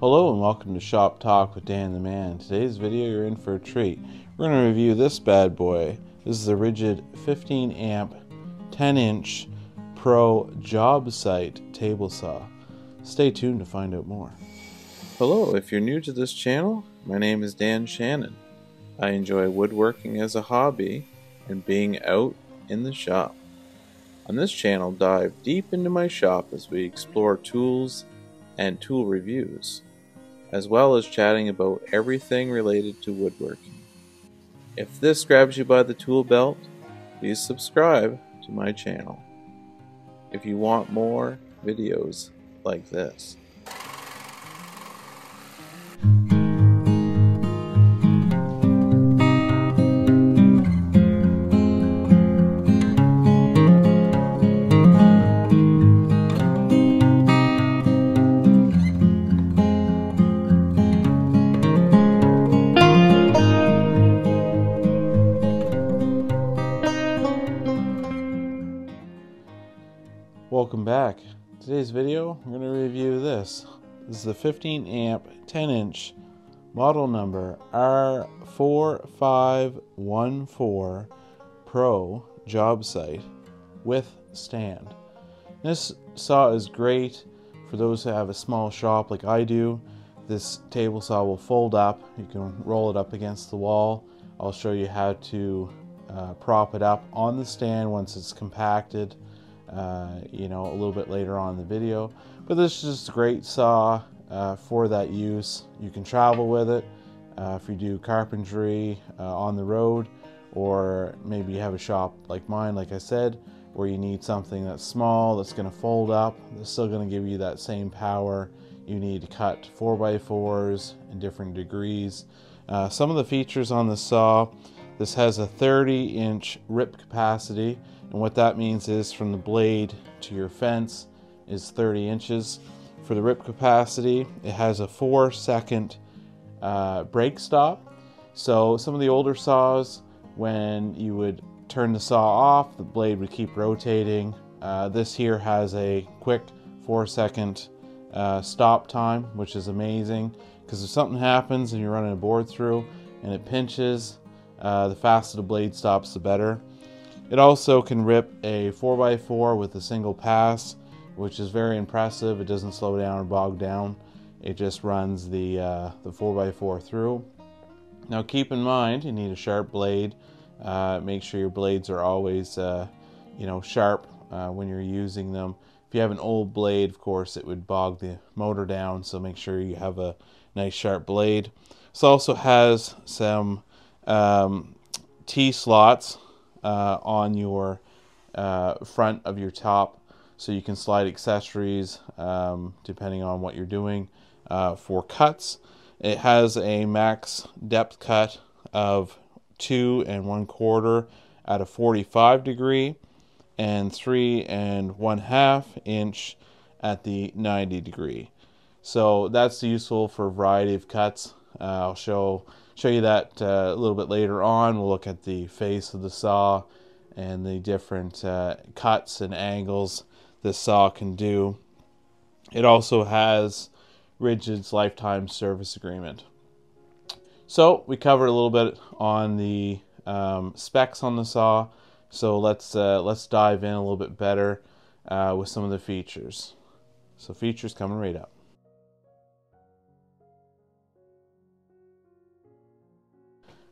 Hello and welcome to Shop Talk with Dan the Man. In today's video, you're in for a treat. We're going to review this bad boy. This is the RIDGID 15 amp 10 inch Pro job site table saw. Stay tuned to find out more. Hello, if you're new to this channel, my name is Dan Shannon. I enjoy woodworking as a hobby and being out in the shop. On this channel, dive deep into my shop as we explore tools and tool reviews, as well as chatting about everything related to woodworking. If this grabs you by the tool belt, please subscribe to my channel if you want more videos like this. Welcome back. Today's video, we're going to review this. This is the 15 amp 10 inch model number R4514 Pro job site with stand. This saw is great for those who have a small shop like I do. This table saw will fold up. You can roll it up against the wall. I'll show you how to prop it up on the stand once it's compacted. A little bit later on in the video, but this is just a great saw for that use. You can travel with it if you do carpentry on the road, or maybe you have a shop like mine, like I said, where you need something that's small, that's going to fold up. It's still going to give you that same power you need to cut 4x4s in different degrees. Some of the features on the saw, this has a 30-inch rip capacity. And what that means is from the blade to your fence is 30 inches. For the rip capacity, it has a 4-second break stop. So some of the older saws, when you would turn the saw off, the blade would keep rotating. This here has a quick 4-second stop time, which is amazing, because if something happens and you're running a board through and it pinches, the faster the blade stops, the better. It also can rip a 4x4 with a single pass, which is very impressive. It doesn't slow down or bog down. It just runs the 4x4 through. Now keep in mind, you need a sharp blade. Make sure your blades are always sharp when you're using them. If you have an old blade, of course, it would bog the motor down, so make sure you have a nice sharp blade. This also has some T-slots on your front of your top, so you can slide accessories depending on what you're doing for cuts. It has a max depth cut of 2 1/4 at a 45 degree and 3 1/2 inch at the 90 degree. So that's useful for a variety of cuts. I'll show you that a little bit later on. We'll look at the face of the saw and the different cuts and angles this saw can do. It also has RIDGID's lifetime service agreement. So we covered a little bit on the specs on the saw. So let's dive in a little bit better with some of the features. So features coming right up.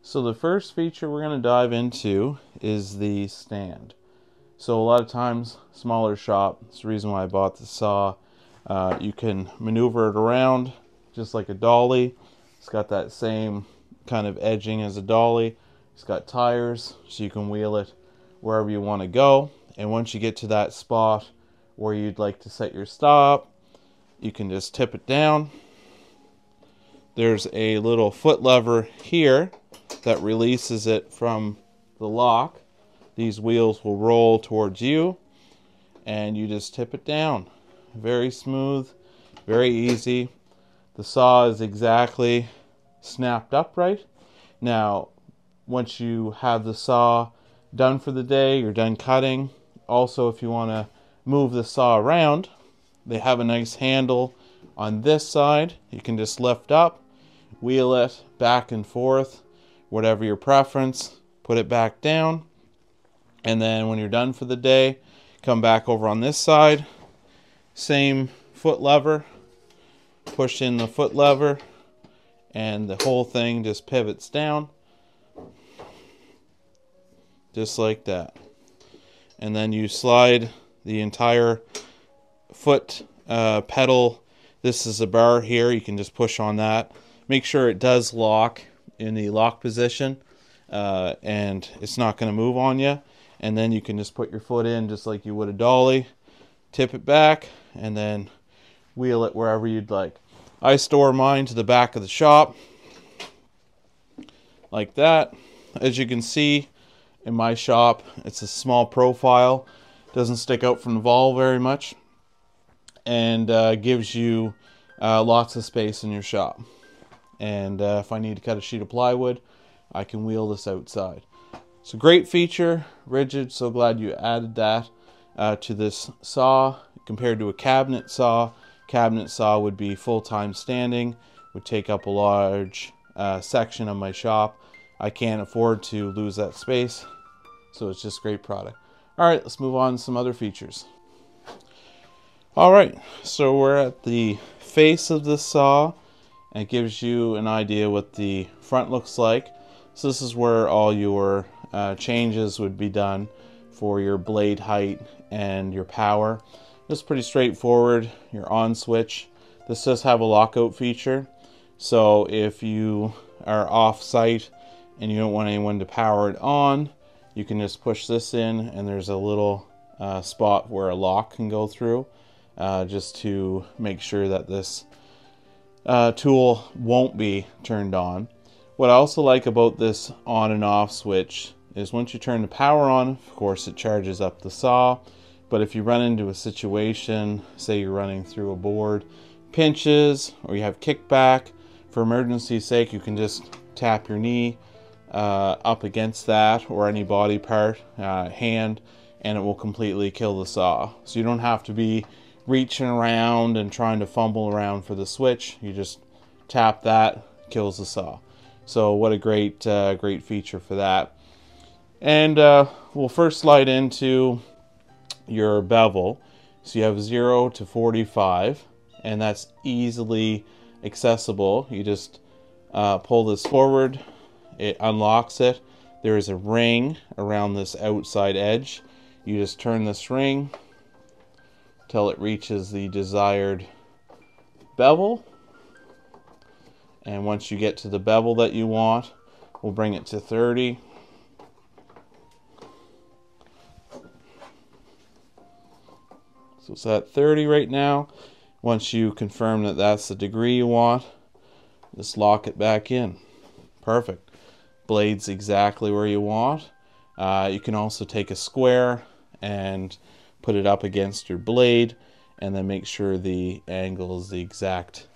So the first feature we're going to dive into is the stand. So a lot of times, smaller shop, it's the reason why I bought the saw. You can maneuver it around just like a dolly. It's got that same kind of edging as a dolly. It's got tires, so you can wheel it wherever you want to go. And once you get to that spot where you'd like to set your stop, you can just tip it down. There's a little foot lever here that releases it from the lock. These wheels will roll towards you and you just tip it down. Very smooth, very easy. The saw is exactly snapped upright. Now, once you have the saw done for the day, you're done cutting. Also, if you want to move the saw around, they have a nice handle On this side, you can just lift up, wheel it back and forth, whatever your preference, put it back down. And then when you're done for the day, come back over on this side, same foot lever, push in the foot lever, and the whole thing just pivots down, just like that. And then you slide the entire foot pedal. This is a bar here, you can just push on that. Make sure it does lock in the lock position and it's not going to move on you. And then you can just put your foot in just like you would a dolly, tip it back, and then wheel it wherever you'd like. I store mine to the back of the shop like that. As you can see in my shop, it's a small profile, doesn't stick out from the wall very much, and gives you lots of space in your shop. And if I need to cut a sheet of plywood, I can wheel this outside. It's a great feature, RIDGID, so glad you added that to this saw. Compared to a cabinet saw would be full-time standing, would take up a large section of my shop. I can't afford to lose that space, so it's just a great product. All right, let's move on to some other features. All right, so we're at the face of the saw, and it gives you an idea what the front looks like. So this is where all your changes would be done for your blade height and your power. It's pretty straightforward. Your on switch. This does have a lockout feature, so if you are off site and you don't want anyone to power it on, you can just push this in, and there's a little spot where a lock can go through, just to make sure that this tool won't be turned on. What I also like about this on and off switch is once you turn the power on, of course it charges up the saw, but if you run into a situation, say you're running through a board, pinches, or you have kickback, for emergency's sake, you can just tap your knee up against that or any body part, hand, and it will completely kill the saw. So you don't have to be reaching around and trying to fumble around for the switch. You just tap that, kills the saw. So what a great, great feature for that. And we'll first slide into your bevel. So you have 0 to 45, and that's easily accessible. You just pull this forward, it unlocks it. There is a ring around this outside edge. You just turn this ring till it reaches the desired bevel. And once you get to the bevel that you want, we'll bring it to 30. So it's at 30 right now. Once you confirm that that's the degree you want, just lock it back in. Perfect. Blade's exactly where you want. You can also take a square and put it up against your blade, and then make sure the angle is the exact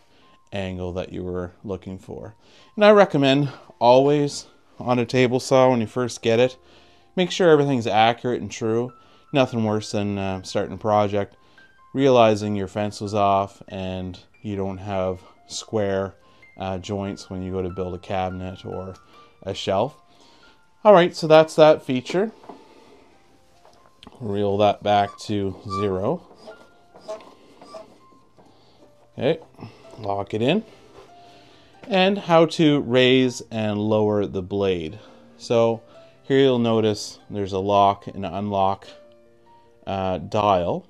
angle that you were looking for. And I recommend always on a table saw when you first get it, make sure everything's accurate and true. Nothing worse than starting a project, realizing your fence was off and you don't have square joints when you go to build a cabinet or a shelf. All right, so that's that feature. Reel that back to 0. Okay, lock it in. And how to raise and lower the blade. So here you'll notice there's a lock and unlock dial,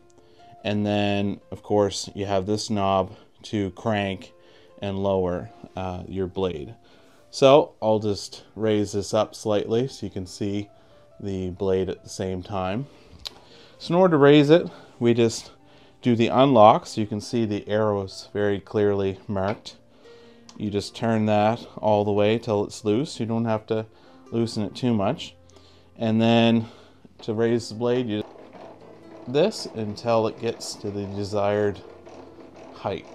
and then of course you have this knob to crank and lower your blade. So I'll just raise this up slightly so you can see the blade at the same time. So in order to raise it, we just do the unlock, so you can see the arrows very clearly marked. You just turn that all the way till it's loose. You don't have to loosen it too much. And then to raise the blade, you do this until it gets to the desired height.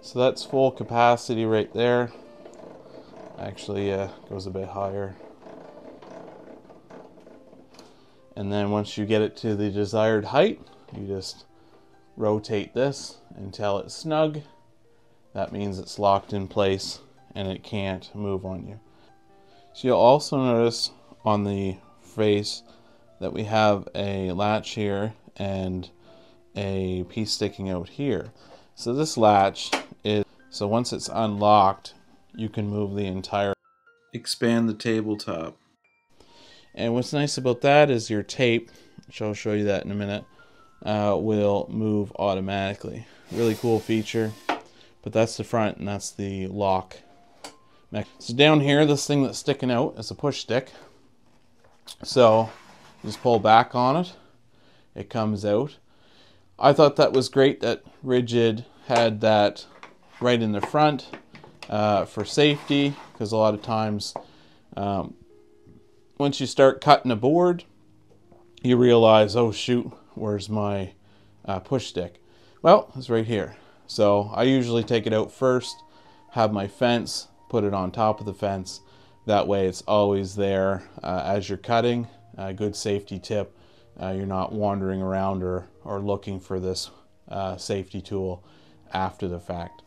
So that's full capacity right there. Actually, goes a bit higher. And then once you get it to the desired height, you just rotate this until it's snug. That means it's locked in place and it can't move on you. So you'll also notice on the face that we have a latch here and a piece sticking out here. So this latch is, so once it's unlocked, you can move the entire, expand the tabletop. And what's nice about that is your tape, which I'll show you that in a minute, will move automatically. Really cool feature, but that's the front and that's the lock. So down here, this thing that's sticking out is a push stick. So just pull back on it, it comes out. I thought that was great that RIDGID had that right in the front for safety, because a lot of times once you start cutting a board, you realize, oh shoot, where's my push stick? Well, it's right here. So I usually take it out first, have my fence, put it on top of the fence. That way it's always there as you're cutting. A good safety tip. You're not wandering around or looking for this safety tool after the fact.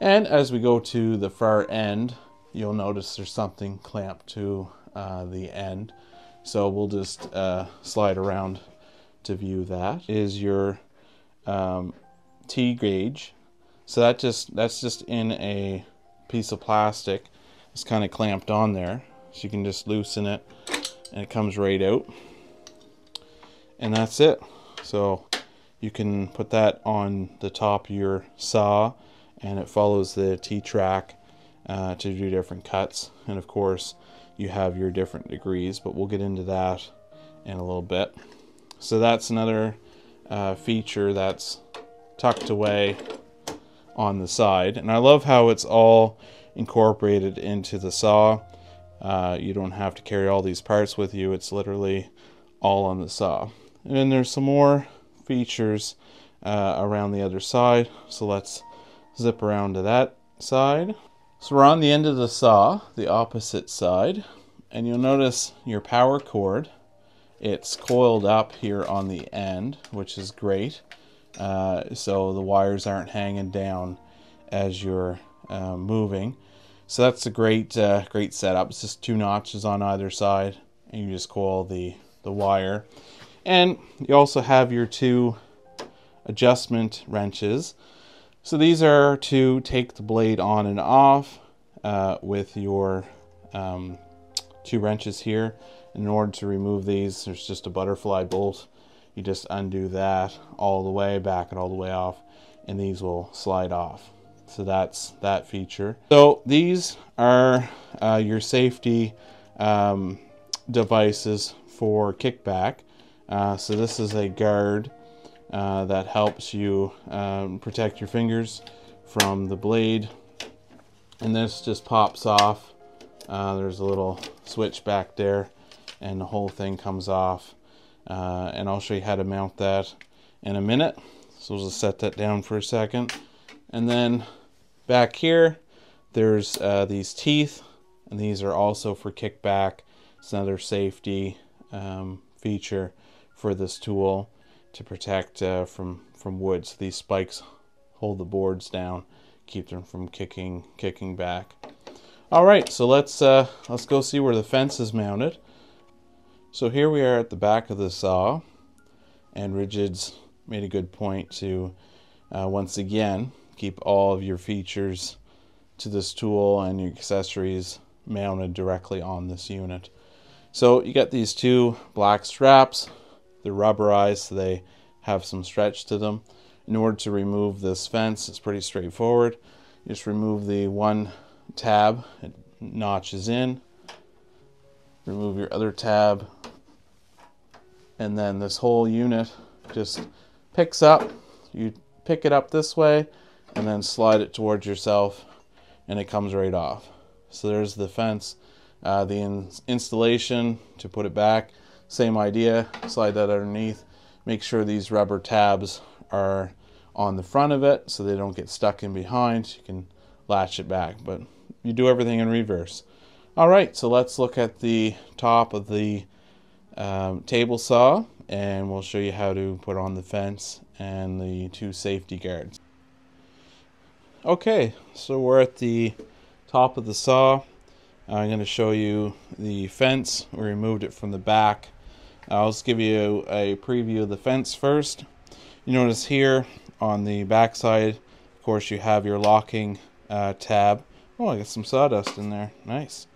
And as we go to the far end, you'll notice there's something clamped to the end. So we'll just slide around to view that. Is your T gauge. So that that's just in a piece of plastic. It's kind of clamped on there. So you can just loosen it and it comes right out. And that's it. So you can put that on the top of your saw and it follows the T-track to do different cuts. And of course you have your different degrees, but we'll get into that in a little bit. So that's another feature that's tucked away on the side. And I love how it's all incorporated into the saw. You don't have to carry all these parts with you. It's literally all on the saw. And then there's some more features around the other side. So let's zip around to that side. So we're on the end of the saw, the opposite side, and you'll notice your power cord. It's coiled up here on the end, which is great. So the wires aren't hanging down as you're moving. So that's a great, great setup. It's just two notches on either side and you just coil the wire. And you also have your two adjustment wrenches. So these are to take the blade on and off with your two wrenches here. In order to remove these, there's just a butterfly bolt. You just undo that all the way back and all the way off, and these will slide off. So that's that feature. So these are your safety devices for kickback. So this is a guard that helps you protect your fingers from the blade. And this just pops off. There's a little switch back there and the whole thing comes off. And I'll show you how to mount that in a minute. So we'll just set that down for a second. And then back here, there's these teeth, and these are also for kickback. It's another safety feature for this tool to protect from wood. So these spikes hold the boards down, keep them from kicking back. All right, so let's go see where the fence is mounted. So here we are at the back of the saw, and RIDGID's made a good point to, once again, keep all of your features to this tool and your accessories mounted directly on this unit. So you got these two black straps. They're rubberized, so they have some stretch to them. In order to remove this fence, it's pretty straightforward. You just remove the one tab, it notches in. Remove your other tab, and then this whole unit just picks up. You pick it up this way and then slide it towards yourself and it comes right off. So there's the fence, the installation to put it back. Same idea, slide that underneath. Make sure these rubber tabs are on the front of it so they don't get stuck in behind. You can latch it back, but you do everything in reverse. All right, so let's look at the top of the table saw, and we'll show you how to put on the fence and the two safety guards. Okay, so we're at the top of the saw. I'm going to show you the fence. We removed it from the back. I'll just give you a preview of the fence first. You notice here on the back side, of course, you have your locking tab. Oh, I got some sawdust in there. Nice.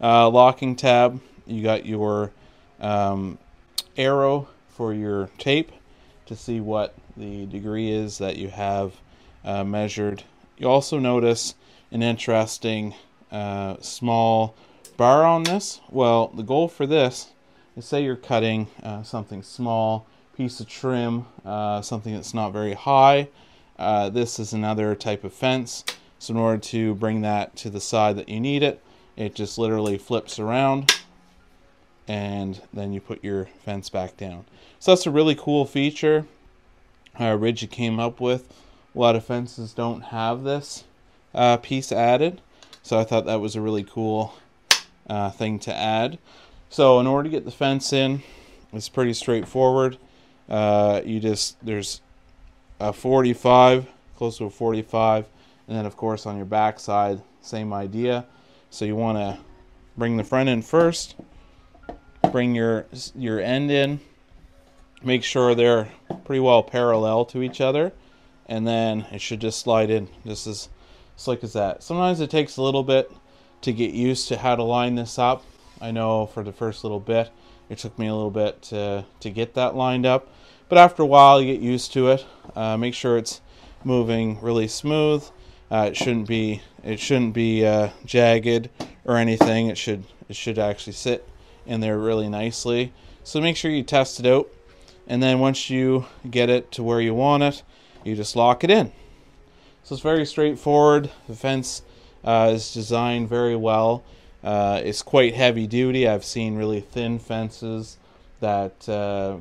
Locking tab. You got your arrow for your tape to see what the degree is that you have measured. You also notice an interesting small bar on this. Well, the goal for this is, say you're cutting something small, piece of trim, something that's not very high. This is another type of fence. So in order to bring that to the side that you need it, it just literally flips around and then you put your fence back down. So that's a really cool feature RIDGID came up with. A lot of fences don't have this piece added. So I thought that was a really cool thing to add. So in order to get the fence in, it's pretty straightforward. There's a 45, close to a 45, and then of course on your back side, same idea. So you want to bring the front in first, bring your end in, make sure they're pretty well parallel to each other, and then it should just slide in just as slick as that. Sometimes it takes a little bit to get used to how to line this up. I know for the first little bit, it took me a little bit to get that lined up, but after a while you get used to it. Make sure it's moving really smooth. It shouldn't be jagged or anything. It should actually sit in there really nicely. So make sure you test it out, and then once you get it to where you want it, you just lock it in. So it's very straightforward. The fence is designed very well. It's quite heavy duty. I've seen really thin fences that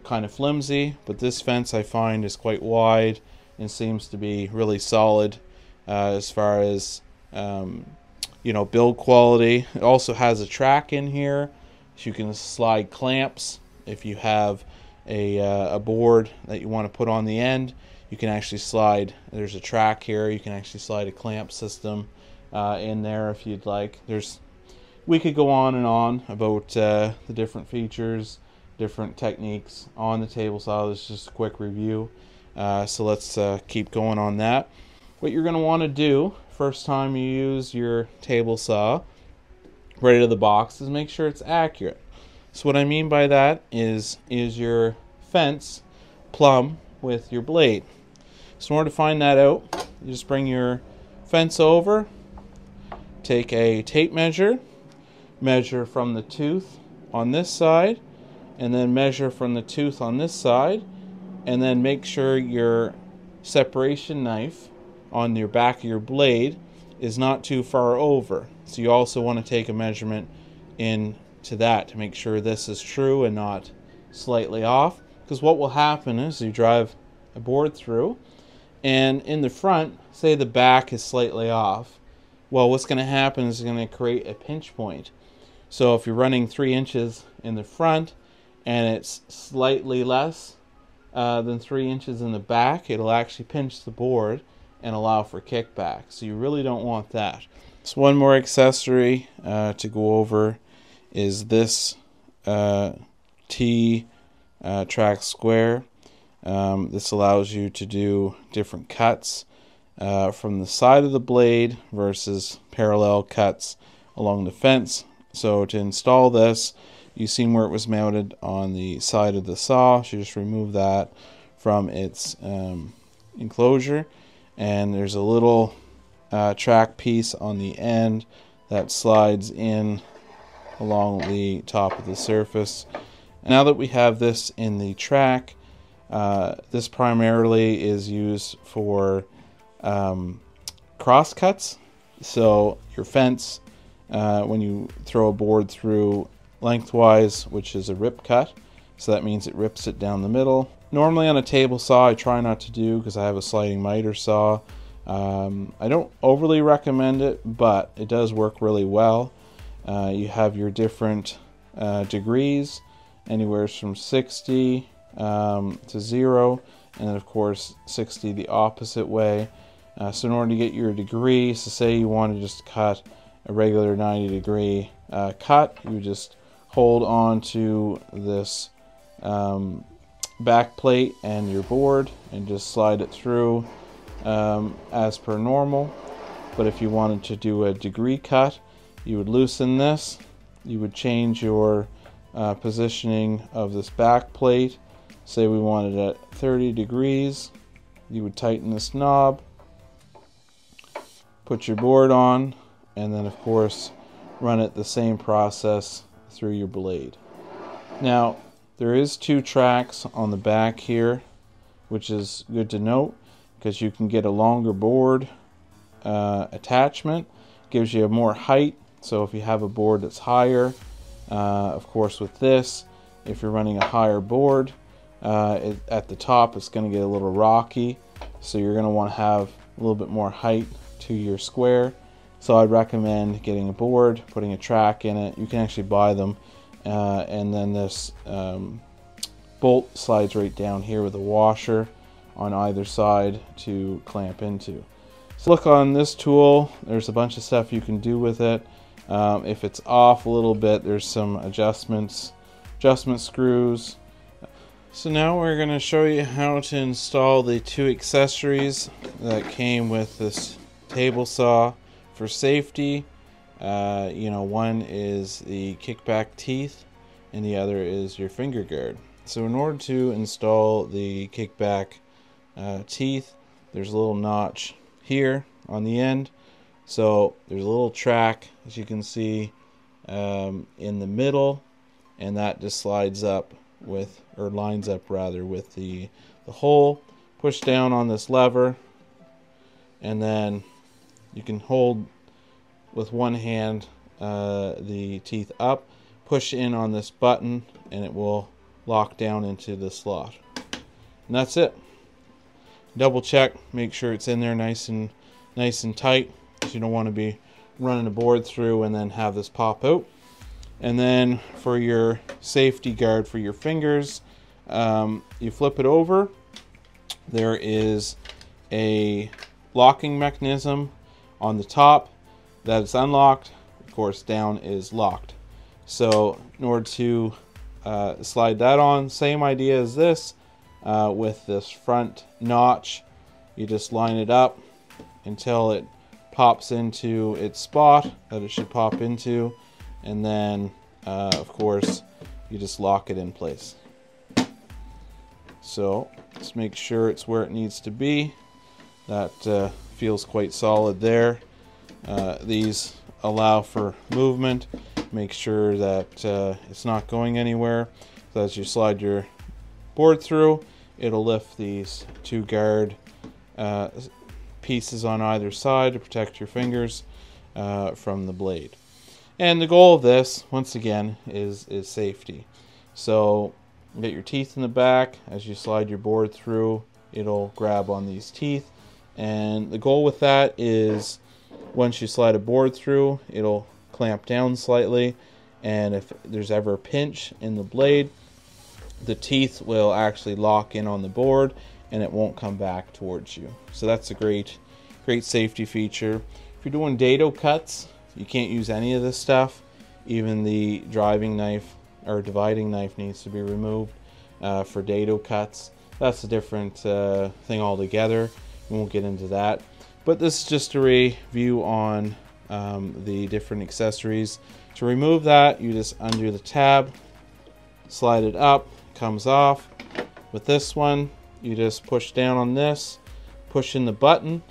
kind of flimsy, but this fence I find is quite wide and seems to be really solid as far as build quality. It also has a track in here, so you can slide clamps. If you have a board that you want to put on the end, you can actually slide. There's a track here. You can actually slide a clamp system in there if you'd like. We could go on and on about the different features, different techniques on the table saw. This is just a quick review. So let's keep going on that. What you're going to want to do first time you use your table saw right out of the box is make sure it's accurate. So what I mean by that is your fence plumb with your blade. So in order to find that out, you just bring your fence over, take a tape measure, measure from the tooth on this side, and then measure from the tooth on this side, and then make sure your separation knife on your back of your blade is not too far over. So you also want to take a measurement into that to make sure this is true and not slightly off, because what will happen is you drive a board through and in the front, say the back is slightly off, well, what's going to happen is it's going to create a pinch point. So if you're running 3 inches in the front and it's slightly less than 3 inches in the back, it'll actually pinch the board and allow for kickback. So you really don't want that. So one more accessory to go over is this T track square. This allows you to do different cuts from the side of the blade versus parallel cuts along the fence. So to install this, you've seen where it was mounted on the side of the saw. So you just remove that from its enclosure, and there's a little track piece on the end that slides in along the top of the surface. Now that we have this in the track, this primarily is used for cross cuts. So your fence, when you throw a board through lengthwise, which is a rip cut, so that means it rips it down the middle. Normally on a table saw, I try not to do because I have a sliding miter saw. I don't overly recommend it, but it does work really well. You have your different degrees anywhere from 60 to 0, and then of course 60 the opposite way. So in order to get your degree, so say you want to just cut a regular 90-degree cut, you just hold on to this back plate and your board and just slide it through as per normal. But if you wanted to do a degree cut, you would loosen this, you would change your positioning of this back plate. Say we wanted at 30 degrees, you would tighten this knob, put your board on, and then of course run it the same process through your blade. Now there is 2 tracks on the back here, which is good to note because you can get a longer board attachment, gives you more height. So if you have a board that's higher, of course with this, if you're running a higher board, at the top it's going to get a little rocky, so you're going to want to have a little bit more height to your square. So I'd recommend getting a board, putting a track in it. You can actually buy them, and then this bolt slides right down here with a washer on either side to clamp into. So look on this tool, there's a bunch of stuff you can do with it. If it's off a little bit, there's some adjustment screws. So now we're going to show you how to install the 2 accessories that came with this table saw. For safety, one is the kickback teeth and the other is your finger guard. So in order to install the kickback teeth, there's a little notch here on the end. So there's a little track, as you can see, in the middle, and that just slides up with, or lines up rather, with the hole. Push down on this lever, and then you can hold with one hand the teeth up, push in on this button, and it will lock down into the slot. And that's it. Double check, make sure it's in there nice and tight, because you don't want to be running a board through and then have this pop out. And then for your safety guard for your fingers, you flip it over. There is a locking mechanism on the top that is unlocked, of course down is locked. So in order to slide that on, same idea as this, with this front notch, you just line it up until it pops into its spot that it should pop into, and then of course you just lock it in place. So let's make sure it's where it needs to be. That feels quite solid there. These allow for movement. Make sure that it's not going anywhere. So as you slide your board through, it'll lift these 2 guard pieces on either side to protect your fingers from the blade. And the goal of this, once again, is safety. So get your teeth in the back. As you slide your board through, it'll grab on these teeth. And the goal with that is, once you slide a board through, it'll clamp down slightly, and if there's ever a pinch in the blade, the teeth will actually lock in on the board and it won't come back towards you. So that's a great safety feature. If you're doing dado cuts, you can't use any of this stuff. Even the driving knife or dividing knife needs to be removed for dado cuts. That's a different thing altogether. We won't get into that, but this is just a review on the different accessories. To remove that, you just undo the tab, slide it up, comes off. With this one, you just push down on this, push in the button,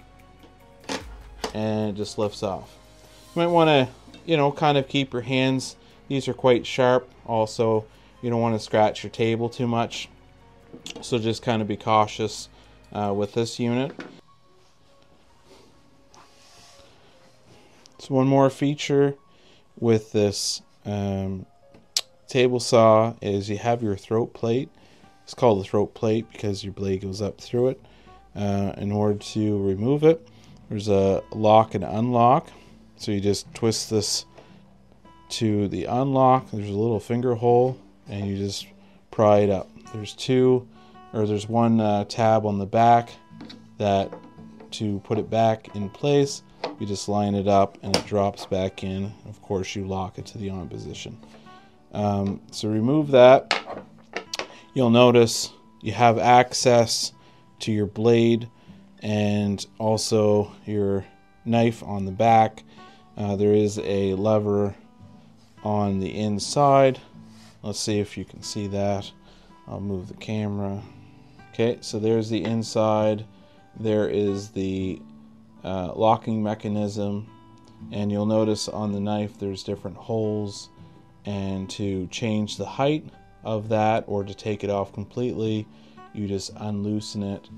and it just lifts off. You might want to, kind of keep your hands, these are quite sharp. Also, you don't want to scratch your table too much, so just kind of be cautious with this unit. So one more feature with this table saw is you have your throat plate. It's called the throat plate because your blade goes up through it. In order to remove it, there's a lock and unlock. So you just twist this to the unlock. There's a little finger hole and you just pry it up. There's one tab on the back that to put it back in place. You just line it up and it drops back in. Of course, you lock it to the on position. So remove that. You'll notice you have access to your blade and also your knife on the back. There is a lever on the inside. Let's see if you can see that. I'll move the camera. Okay, so there's the inside. There is the locking mechanism, and you'll notice on the knife there's different holes, and to change the height of that or to take it off completely, you just unloosen it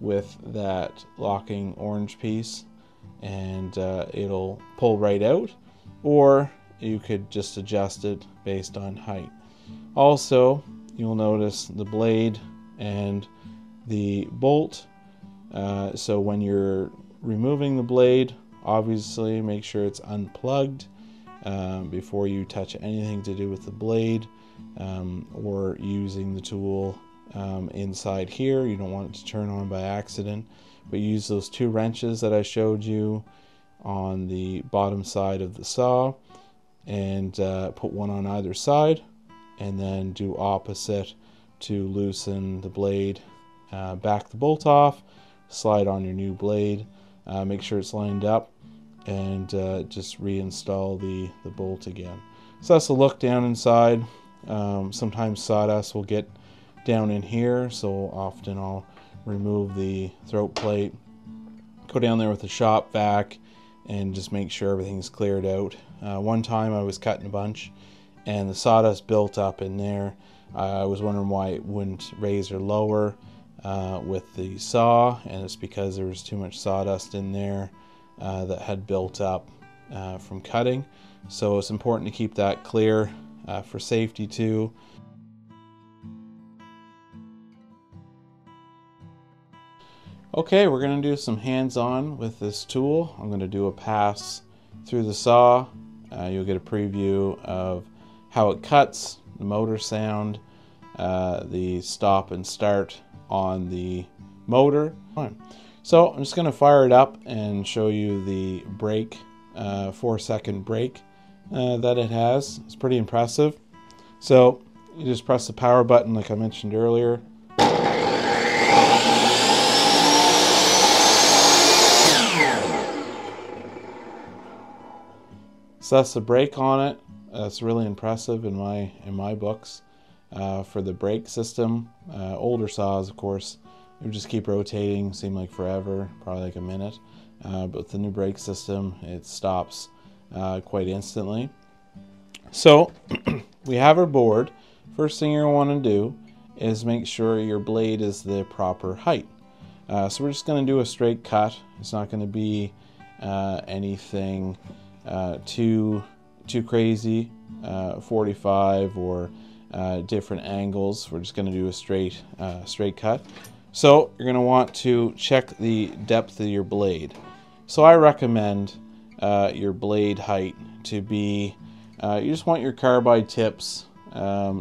with that locking orange piece, and it'll pull right out, or you could just adjust it based on height. Also, you'll notice the blade and the bolt. So when you're removing the blade, obviously make sure it's unplugged before you touch anything to do with the blade or using the tool inside here. You don't want it to turn on by accident, but use those two wrenches that I showed you on the bottom side of the saw, and put one on either side, and then do opposite to loosen the blade, back the bolt off, slide on your new blade, make sure it's lined up, and just reinstall the bolt again. So that's a look down inside. Sometimes sawdust will get down in here, so often I'll remove the throat plate, go down there with a shop vac, and just make sure everything's cleared out. One time I was cutting a bunch and the sawdust built up in there. I was wondering why it wouldn't raise or lower with the saw, and it's because there was too much sawdust in there that had built up from cutting. So it's important to keep that clear for safety too. Okay, we're going to do some hands-on with this tool. I'm going to do a pass through the saw. You'll get a preview of how it cuts, the motor sound, the stop and start on the motor. So I'm just going to fire it up and show you the brake, 4-second brake that it has. It's pretty impressive. So you just press the power button like I mentioned earlier. So that's the brake on it. That's really impressive in my books for the brake system. Older saws, of course, it would just keep rotating, seemed like forever, probably like a minute. But with the new brake system, it stops quite instantly. So we have our board. First thing you're going to want to do is make sure your blade is the proper height. So we're just going to do a straight cut. It's not going to be anything too crazy, 45 or different angles. We're just going to do a straight cut. So you're going to want to check the depth of your blade. So I recommend your blade height to be, you just want your carbide tips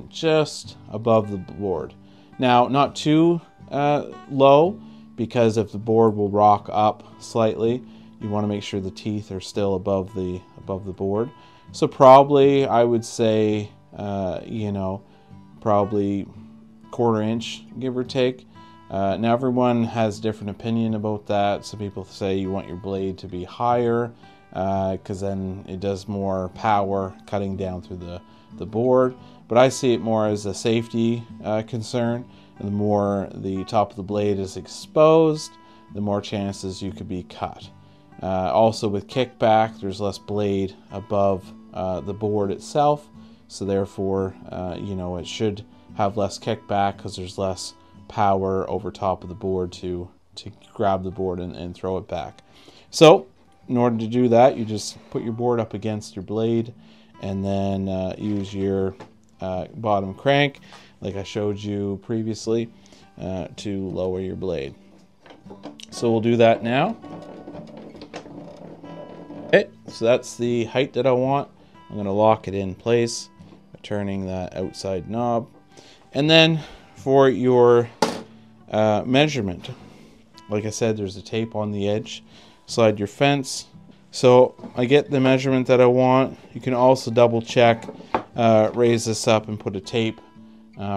just above the board. Now, not too low, because if the board will rock up slightly, you want to make sure the teeth are still above the board. So probably I would say, you know, probably 1/4 inch, give or take. Now everyone has different opinion about that. Some people say you want your blade to be higher because then it does more power cutting down through the board. But I see it more as a safety concern. The more the top of the blade is exposed, the more chances you could be cut. Also with kickback, there's less blade above the board itself, so therefore, you know, it should have less kickback because there's less power over top of the board to grab the board and throw it back. So in order to do that, you just put your board up against your blade, and then use your bottom crank, like I showed you previously, to lower your blade. So we'll do that now. Okay, so that's the height that I want. I'm going to lock it in place. not turning that outside knob. And then for your measurement, like I said, there's a tape on the edge. Slide your fence. So I get the measurement that I want. You can also double check, raise this up and put a tape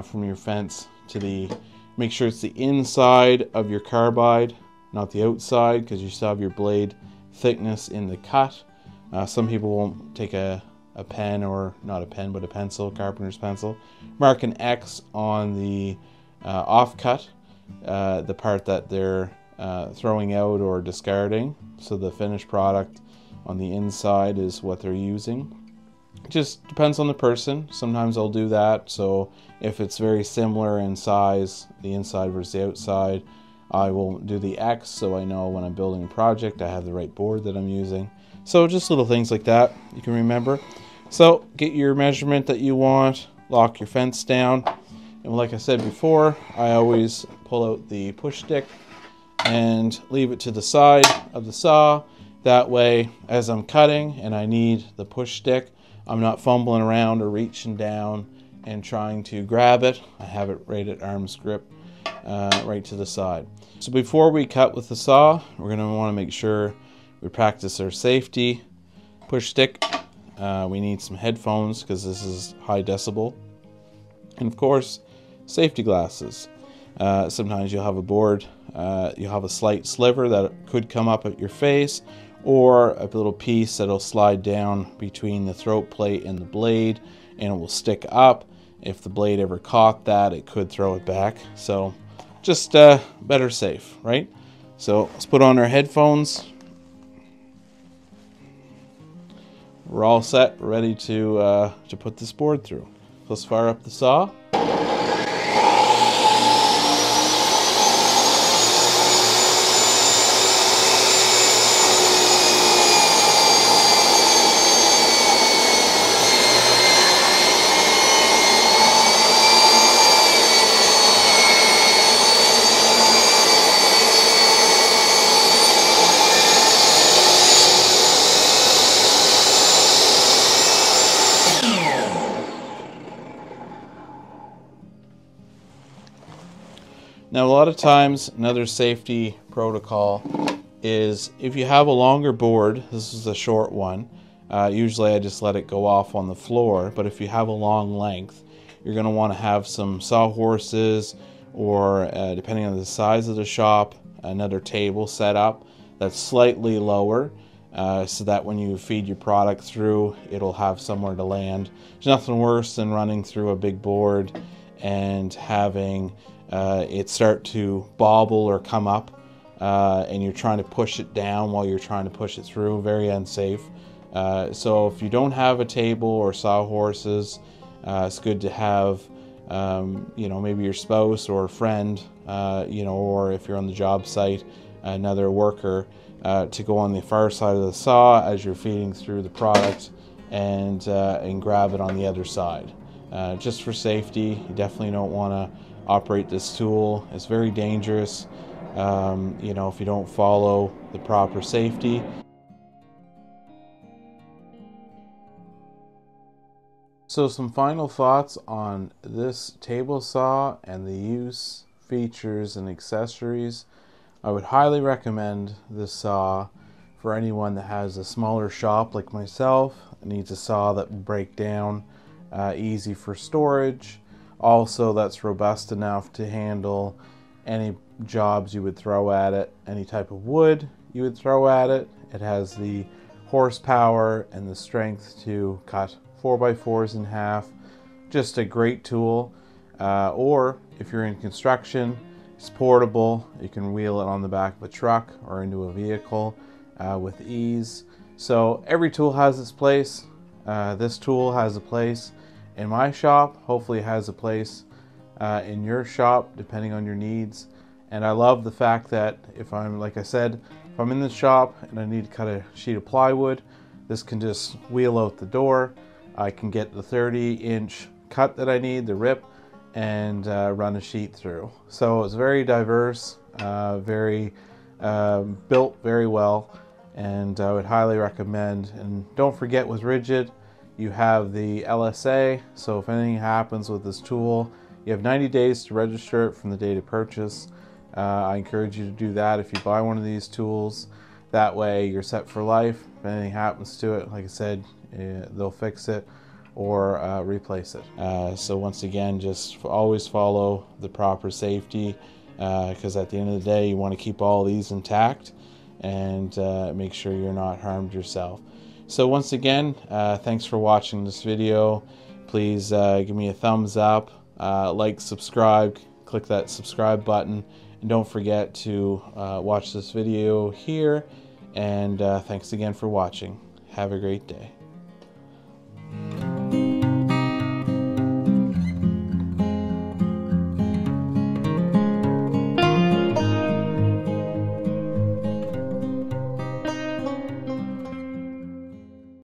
from your fence to the, make sure it's the inside of your carbide, not the outside, because you still have your blade thickness in the cut. Some people won't take a pen, or not a pen, but a pencil, carpenter's pencil. Mark an X on the offcut, the part that they're throwing out or discarding, so the finished product on the inside is what they're using. It just depends on the person. Sometimes I'll do that, so if it's very similar in size, the inside versus the outside, I will do the X so I know when I'm building a project I have the right board that I'm using. So just little things like that you can remember. So get your measurement that you want, lock your fence down, and like I said before, I always pull out the push stick and leave it to the side of the saw. That way, as I'm cutting and I need the push stick, I'm not fumbling around or reaching down and trying to grab it. I have it right at arm's grip, right to the side. So before we cut with the saw, we're going to want to make sure we practice our safety push stick. We need some headphones because this is high decibel, and of course safety glasses. Sometimes you'll have a board, you'll have a slight sliver that could come up at your face, or a little piece that'll slide down between the throat plate and the blade, and it will stick up. If the blade ever caught that, it could throw it back. So just better safe, right? So let's put on our headphones. We're all set, ready to put this board through. Let's fire up the saw. Now, a lot of times, another safety protocol is if you have a longer board, this is a short one, usually I just let it go off on the floor, but if you have a long length, you're going to want to have some sawhorses, or depending on the size of the shop, another table set up that's slightly lower, so that when you feed your product through, it'll have somewhere to land. There's nothing worse than running through a big board and having it start to bobble or come up, and you're trying to push it down while you're trying to push it through. Very unsafe. So if you don't have a table or sawhorses, it's good to have, you know, maybe your spouse or a friend, you know, or if you're on the job site, another worker, to go on the far side of the saw as you're feeding through the product, and grab it on the other side. Just for safety, you definitely don't want to operate this tool. It's very dangerous, you know, if you don't follow the proper safety. So some final thoughts on this table saw and the use, features and accessories. I would highly recommend this saw for anyone that has a smaller shop like myself, needs a saw that will break down, easy for storage. Also, that's robust enough to handle any jobs you would throw at it, any type of wood you would throw at it. It has the horsepower and the strength to cut 4x4s in half. Just a great tool. Or if you're in construction, it's portable. You can wheel it on the back of a truck or into a vehicle with ease. So every tool has its place. This tool has a place in my shop, hopefully it has a place in your shop, depending on your needs. And I love the fact that if I'm, like I said, if I'm in the shop and I need to cut a sheet of plywood, this can just wheel out the door. I can get the 30-inch cut that I need, the rip, and run a sheet through. So it's very diverse, built very well, and I would highly recommend. And don't forget with RIDGID, You have the LSA, so if anything happens with this tool, you have 90 days to register it from the date of purchase. I encourage you to do that if you buy one of these tools. That way you're set for life. If anything happens to it, like I said, they'll fix it or replace it. So once again, just always follow the proper safety, because at the end of the day, you want to keep all these intact and make sure you're not harmed yourself. So once again, thanks for watching this video. Please give me a thumbs up, like, subscribe, click that subscribe button, and don't forget to watch this video here, and thanks again for watching. Have a great day.